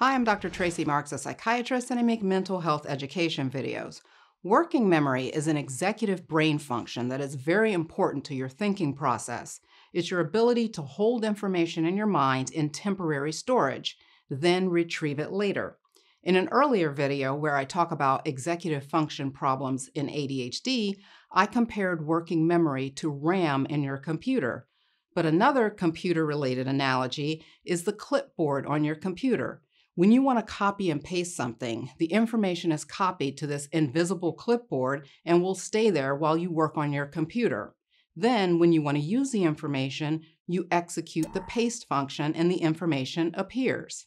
Hi, I'm Dr. Tracey Marks, a psychiatrist, and I make mental health education videos. Working memory is an executive brain function that is very important to your thinking process. It's your ability to hold information in your mind in temporary storage, then retrieve it later. In an earlier video where I talk about executive function problems in ADHD, I compared working memory to RAM in your computer. But another computer-related analogy is the clipboard on your computer. When you want to copy and paste something, the information is copied to this invisible clipboard and will stay there while you work on your computer. Then, when you want to use the information, you execute the paste function and the information appears.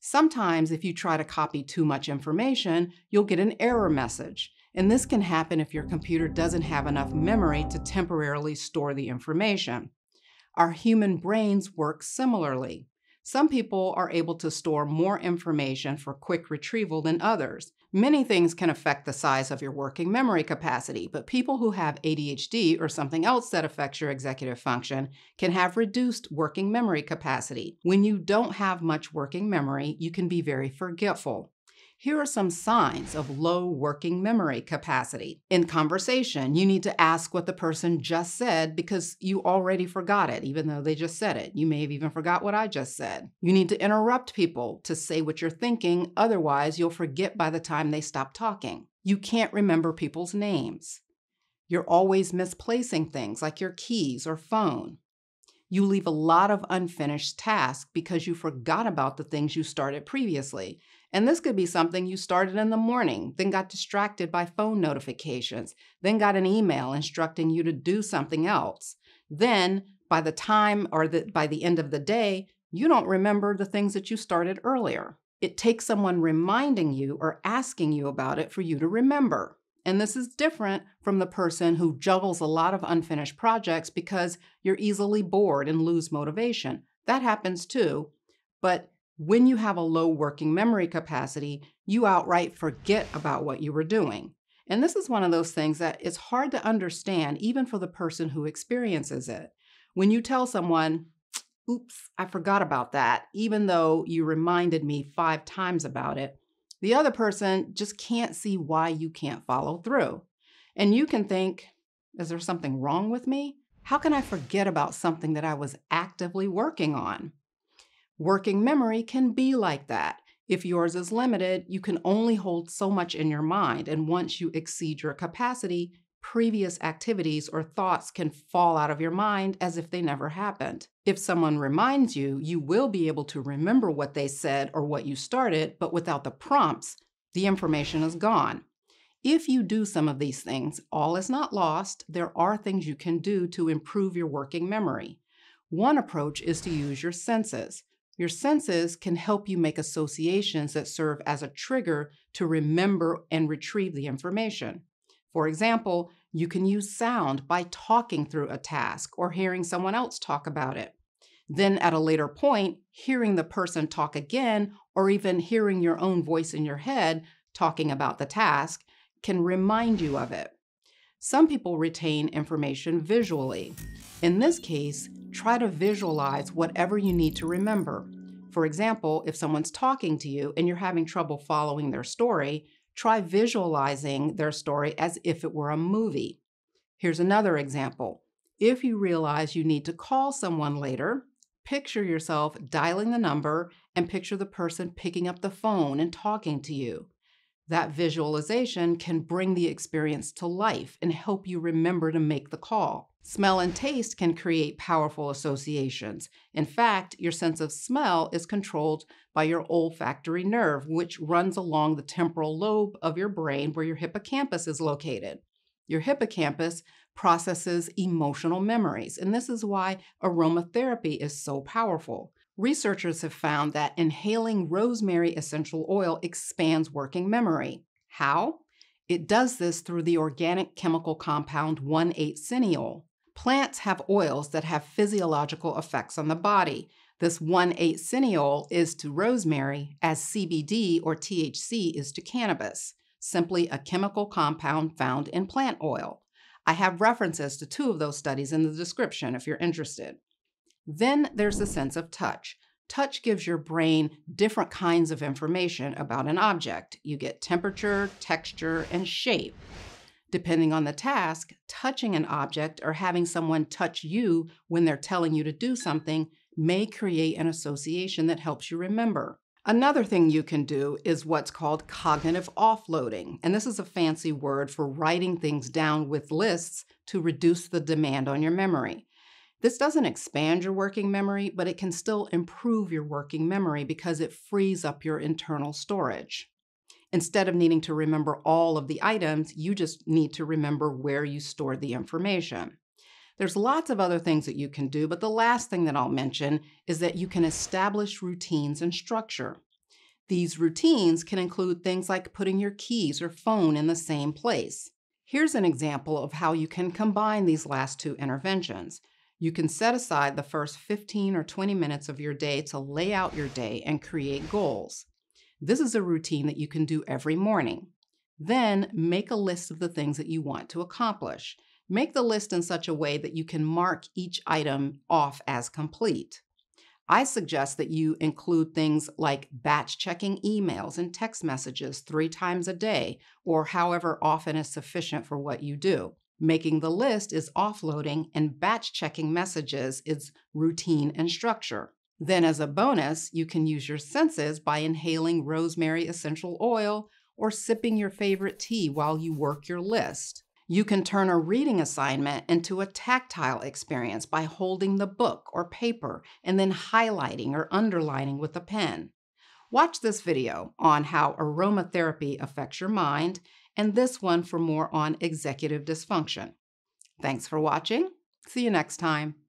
Sometimes, if you try to copy too much information, you'll get an error message, and this can happen if your computer doesn't have enough memory to temporarily store the information. Our human brains work similarly. Some people are able to store more information for quick retrieval than others. Many things can affect the size of your working memory capacity, but people who have ADHD or something else that affects your executive function can have reduced working memory capacity. When you don't have much working memory, you can be very forgetful. Here are some signs of low working memory capacity. In conversation, you need to ask what the person just said because you already forgot it, even though they just said it. You may have even forgot what I just said. You need to interrupt people to say what you're thinking, otherwise you'll forget by the time they stop talking. You can't remember people's names. You're always misplacing things like your keys or phone. You leave a lot of unfinished tasks because you forgot about the things you started previously. And this could be something you started in the morning, then got distracted by phone notifications, then got an email instructing you to do something else. Then, by the end of the day, you don't remember the things that you started earlier. It takes someone reminding you or asking you about it for you to remember. And this is different from the person who juggles a lot of unfinished projects because you're easily bored and lose motivation. That happens too, but when you have a low working memory capacity, you outright forget about what you were doing. And this is one of those things that is hard to understand even for the person who experiences it. When you tell someone, oops, I forgot about that, even though you reminded me 5 times about it, the other person just can't see why you can't follow through. And you can think, is there something wrong with me? How can I forget about something that I was actively working on? Working memory can be like that. If yours is limited, you can only hold so much in your mind, and once you exceed your capacity, previous activities or thoughts can fall out of your mind as if they never happened. If someone reminds you, you will be able to remember what they said or what you started, but without the prompts, the information is gone. If you do some of these things, all is not lost. There are things you can do to improve your working memory. One approach is to use your senses. Your senses can help you make associations that serve as a trigger to remember and retrieve the information. For example, you can use sound by talking through a task or hearing someone else talk about it. Then at a later point, hearing the person talk again, or even hearing your own voice in your head talking about the task, can remind you of it. Some people retain information visually. In this case, try to visualize whatever you need to remember. For example, if someone's talking to you and you're having trouble following their story, try visualizing their story as if it were a movie. Here's another example. If you realize you need to call someone later, picture yourself dialing the number and picture the person picking up the phone and talking to you. That visualization can bring the experience to life and help you remember to make the call. Smell and taste can create powerful associations. In fact, your sense of smell is controlled by your olfactory nerve, which runs along the temporal lobe of your brain where your hippocampus is located. Your hippocampus processes emotional memories, and this is why aromatherapy is so powerful. Researchers have found that inhaling rosemary essential oil expands working memory. How? It does this through the organic chemical compound 1,8-cineole. Plants have oils that have physiological effects on the body. This 1,8-cineole is to rosemary as CBD or THC is to cannabis, simply a chemical compound found in plant oil. I have references to 2 of those studies in the description if you're interested. Then there's the sense of touch. Touch gives your brain different kinds of information about an object. You get temperature, texture, and shape. Depending on the task, touching an object or having someone touch you when they're telling you to do something may create an association that helps you remember. Another thing you can do is what's called cognitive offloading, and this is a fancy word for writing things down with lists to reduce the demand on your memory. This doesn't expand your working memory, but it can still improve your working memory because it frees up your internal storage. Instead of needing to remember all of the items, you just need to remember where you stored the information. There's lots of other things that you can do, but the last thing that I'll mention is that you can establish routines and structure. These routines can include things like putting your keys or phone in the same place. Here's an example of how you can combine these last two interventions. You can set aside the first 15 or 20 minutes of your day to lay out your day and create goals. This is a routine that you can do every morning. Then make a list of the things that you want to accomplish. Make the list in such a way that you can mark each item off as complete. I suggest that you include things like batch checking emails and text messages 3 times a day, or however often is sufficient for what you do. Making the list is offloading, and batch checking messages is routine and structure. Then as a bonus, you can use your senses by inhaling rosemary essential oil or sipping your favorite tea while you work your list. You can turn a reading assignment into a tactile experience by holding the book or paper and then highlighting or underlining with a pen. Watch this video on how aromatherapy affects your mind and this one for more on executive dysfunction. Thanks for watching. See you next time.